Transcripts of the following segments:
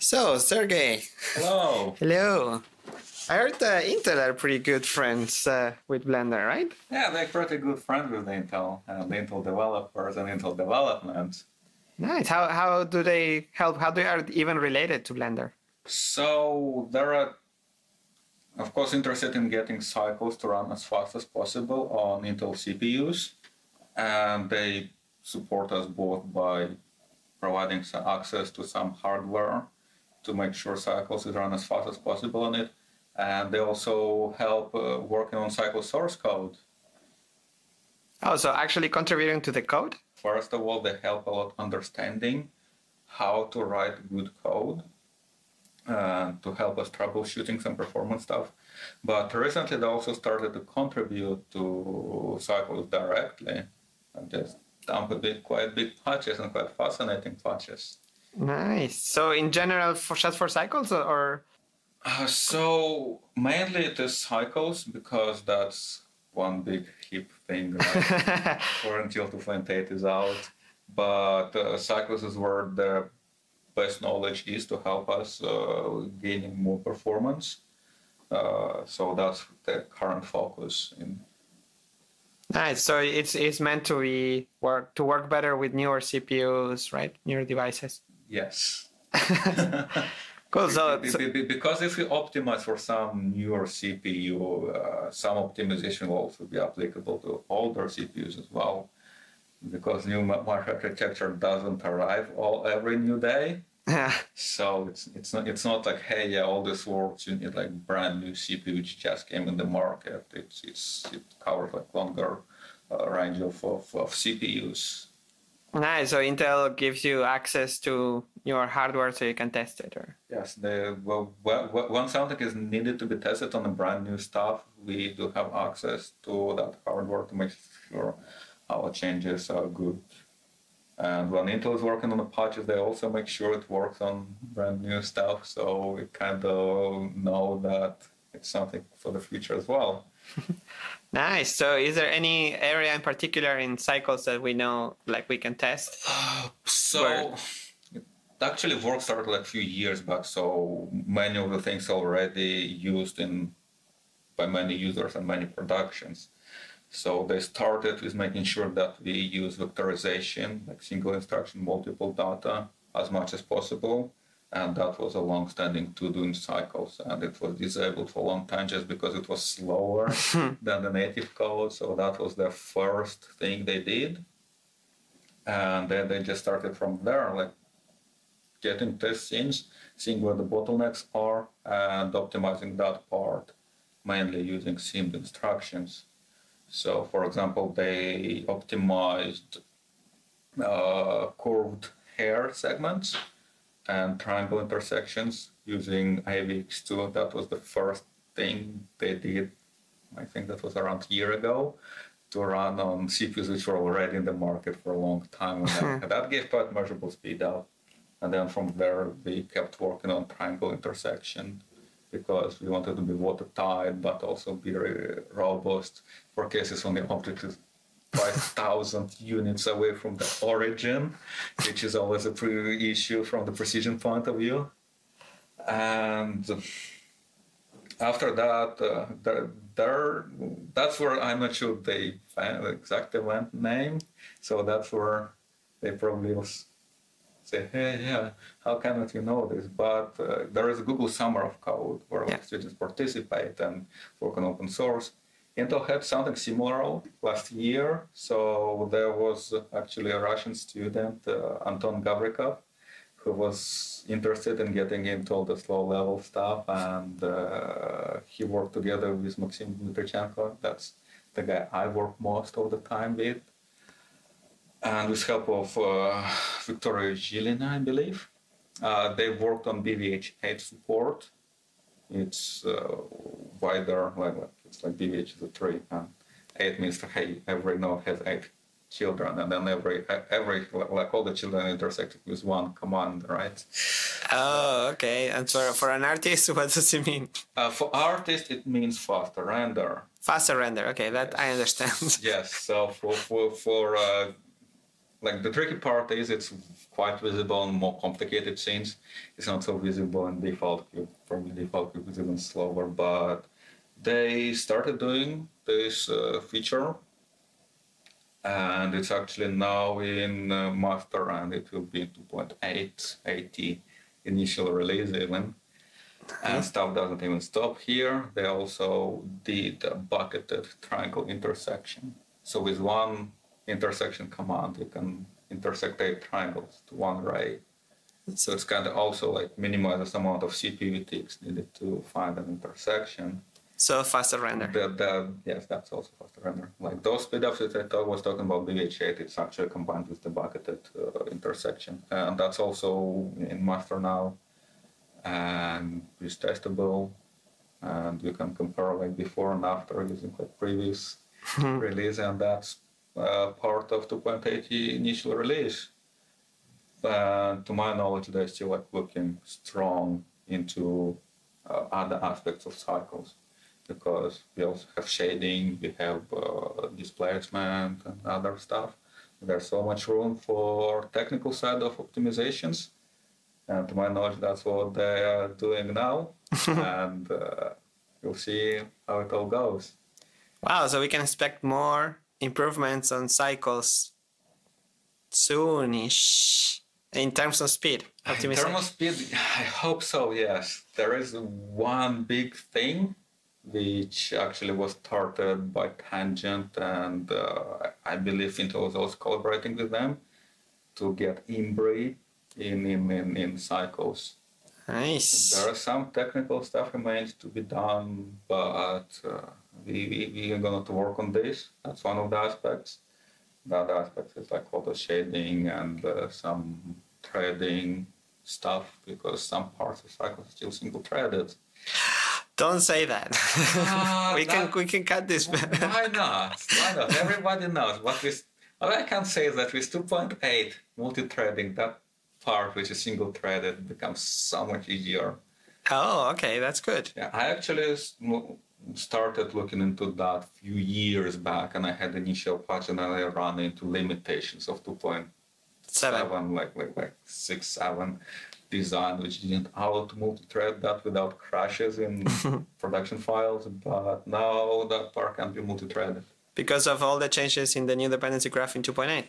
So, Sergey. Hello. Hello. I heard Intel are pretty good friends with Blender, right? Yeah, they're pretty good friends with Intel, and Intel developers and Intel development. Nice. How do they help? How are they even related to Blender? So, there are, of course, interested in getting Cycles to run as fast as possible on Intel CPUs. And they support us both by providing some access to some hardware to make sure Cycles is run as fast as possible on it. And they also help working on Cycles source code. Oh, so actually contributing to the code? First of all, they help a lot understanding how to write good code to help us troubleshooting some performance stuff. But recently, they also started to contribute to Cycles directly and just dump a bit, quite big patches and quite fascinating patches. Nice. So in general, just for Cycles or? So mainly it is Cycles because that's one big hip thing, right? Or until 2.8 is out. But Cycles is where the best knowledge is to help us gaining more performance. So that's the current focus. Nice. So it's meant to be work better with newer CPUs, right? Newer devices. Yes. Cool. So because if we optimize for some newer CPU, some optimization will also be applicable to older CPUs as well, because new market architecture doesn't arrive every new day. Yeah. So it's not like, hey, yeah, all this works. You need like brand new CPU which just came in the market. It covers like longer range of CPUs. Nice. So Intel gives you access to your hardware so you can test it, or? Yes. When something is needed to be tested on the brand new stuff, we do have access to that hardware to make sure our changes are good. And when Intel is working on the patches, they also make sure it works on brand new stuff. So we kind of know that it's something for the future as well. Nice. So is there any area in particular in Cycles that we know, like we can test? So it actually work started like a few years back. So many of the things already used by many users and many productions. So they started with making sure that we use vectorization, like single instruction, multiple data, as much as possible. And that was a long-standing to-do in Cycles. And it was disabled for a long time just because it was slower than the native code. So that was the first thing they did. And then they just started from there, like getting test scenes, seeing where the bottlenecks are, and optimizing that part, mainly using SIMD instructions. So, for example, they optimized curved hair segments and triangle intersections using AVX2. That was the first thing they did. I think that was around a year ago, to run on CPUs which were already in the market for a long time. And that gave quite measurable speed up. And then from there, we kept working on triangle intersection, because we wanted to be watertight, but also be very robust for cases when the object is 5,000 units away from the origin, which is always a issue from the precision point of view. And after that, that's where I'm not sure they find the exact event name. So that's where they probably say, hey, yeah, how cannot you know this? But there is a Google Summer of Code where students participate and work on open source. Intel had something similar last year. So there was actually a Russian student, Anton Gavrikov, who was interested in getting into all the slow-level stuff. And he worked together with Maxim Mitrichenko. That's the guy I work most of the time with. And with help of Victoria Žilina, I believe, they worked on BVH support. It's wider, it's like BVH is a tree, and 8 means hey, every node has 8 children, and then all the children intersected with one command, right? Oh, okay. And for an artist, what does it mean? For artist, it means faster render. Faster render. Okay, that I understand. Yes. So for like the tricky part is it's quite visible on more complicated scenes. It's not so visible in default cube. Probably default cube is even slower, but they started doing this feature, and it's actually now in master, and it will be 2.8 initial release even. And stuff doesn't even stop here. They also did a bucketed triangle intersection. So with one intersection command, you can intersect 8 triangles to one ray. So it's kind of also like minimizes the amount of CPU ticks needed to find an intersection. So faster render. Yes, that's also faster render. Like those speedups that I was talking about, BVH8, it's actually combined with the bucketed intersection. And that's also in master now. And it's testable, and you can compare like before and after using like previous release, and that's part of 2.8 initial release. But to my knowledge, they're still like looking strong into other aspects of Cycles, because we also have shading, we have displacement and other stuff. There's so much room for technical side of optimizations. And to my knowledge, that's what they are doing now, and you'll see how it all goes. Wow, so we can expect more improvements on Cycles soonish in terms of speed. In terms of speed, I hope so, yes. There is one big thing which actually was started by Tangent, and I believe Intel was also collaborating with them to get Imbri in Cycles. Nice. There are some technical stuff remains to be done, but we are going to work on this. That's one of the aspects. The other aspect is like photo shading and some threading stuff, because some parts of Cycles are still single-threaded. Don't say that. we can cut this. Why not? Why not? Everybody knows. What I can say is that with 2.8 multi-threading, that part which is single-threaded becomes so much easier. Oh, okay, that's good. Yeah, I actually started looking into that a few years back, and I had initial patch, and then I ran into limitations of 2.7, like 6.7 design, which didn't allow to multi-thread that without crashes in production files, but now that part can be multi-threaded. Because of all the changes in the new dependency graph in 2.8?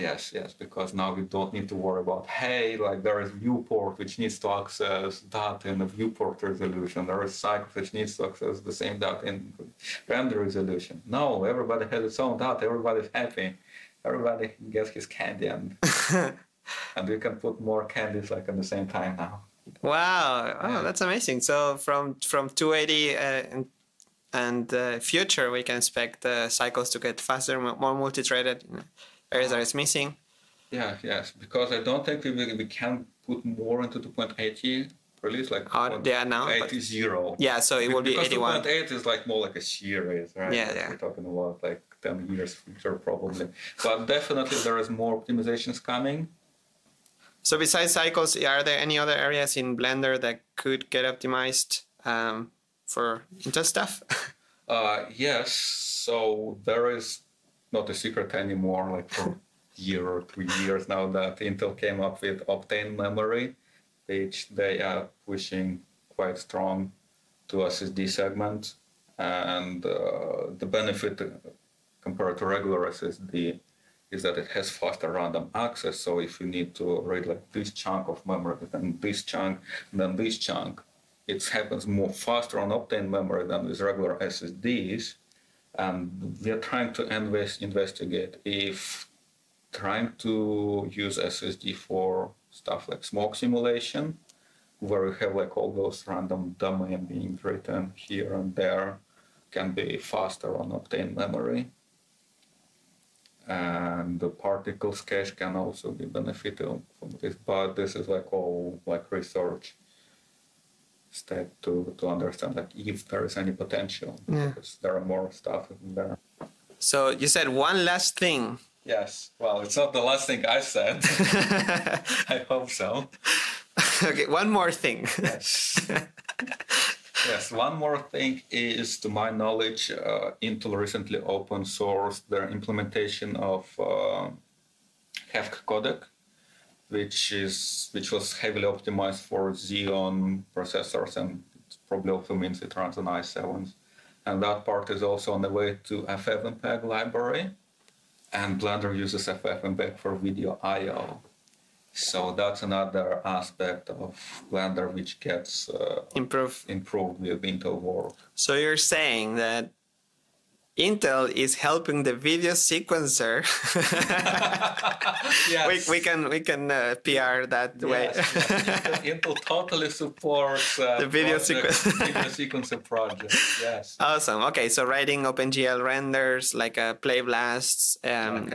Yes, yes, because now we don't need to worry about, hey, like there is viewport which needs to access data in the viewport resolution. There is cycle which needs to access the same data in render resolution. No, everybody has its own data. Everybody's happy. Everybody gets his candy, and and we can put more candies like at the same time now. Wow, oh, yeah. That's amazing. So from 280 and future, we can expect the Cycles to get faster, more multi-threaded. Areas that is missing. Yeah, yes, because I don't think we can put more into 2.80 release, like 2.80. Yeah, so it will be 81. 2.8 is like more like a series, right? Yeah, yeah. We're talking about like 10 years future probably, but definitely there is more optimizations coming. So besides Cycles, are there any other areas in Blender that could get optimized for Intel stuff? Yes, so there is. Not a secret anymore, like for a year or 2 years now, that Intel came up with Optane memory, which they are pushing quite strong to SSD segment. And the benefit compared to regular SSD is that it has faster random access. So if you need to read like this chunk of memory, then this chunk, and then this chunk, it happens more faster on Optane memory than with regular SSDs. And we are trying to investigate if trying to use SSD for stuff like smoke simulation, where we have like all those random domain being written here and there, can be faster on Optane memory. And the particles cache can also be beneficial from this, but this is like all like research step to understand like if there is any potential, yeah. Because there are more stuff in there. So you said one last thing. Yes, well, it's not the last thing I said. I hope so. Okay, one more thing. Yes. Yes, one more thing is, to my knowledge, Intel recently open sourced their implementation of HEVC codec, which was heavily optimized for Xeon processors, and it probably also means it runs on i7s. And that part is also on the way to FFmpeg library, and Blender uses FFmpeg for video I/O. So that's another aspect of Blender which gets improved with Intel work. So you're saying that Intel is helping the video sequencer. Yes. we can PR that way. Yes. Intel totally supports the video sequencer project. Yes. Awesome. Okay, so writing OpenGL renders, like play blasts, like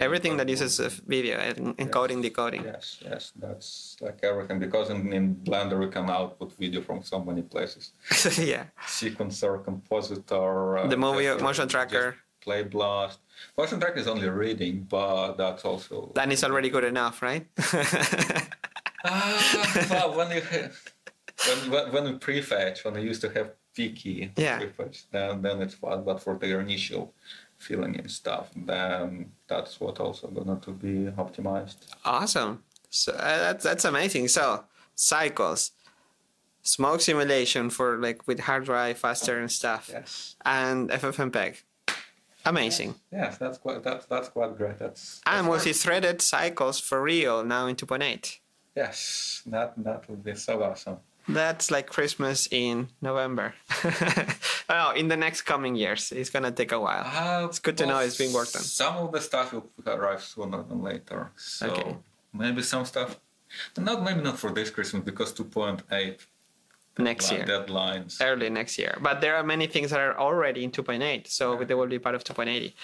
everything that uses video and encoding, yes. Decoding. Yes, yes, that's like everything, because in Blender we can output video from so many places. Yeah. Sequencer, compositor. The movie. Motion tracker. Play blast. Motion tracker is only reading, but that's also... That is already good enough, right? Well, when we prefetch, when we used to have P-key, yeah. Prefetch, then it's fun, but for the initial filling in stuff, then that's what also going to be optimized. Awesome. So that's amazing. So, Cycles. Smoke simulation for like with hard drive, faster and stuff, yes. And FFmpeg, amazing. Yes, that's quite great. That's multi-threaded Cycles for real now in 2.8. Yes, that would be so awesome. That's like Christmas in November. Oh, in the next coming years, it's gonna take a while. It's good to know it's being worked on. Some of the stuff will arrive sooner than later, so okay. Maybe some stuff. Maybe not for this Christmas, because 2.8 next year deadlines early next year. But there are many things that are already in 2.8, so yeah. They will be part of 2.80.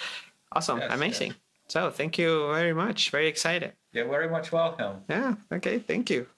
Awesome, yes, amazing. Yes. So thank you very much. Very excited. Yeah, very much welcome. Yeah. Okay. Thank you.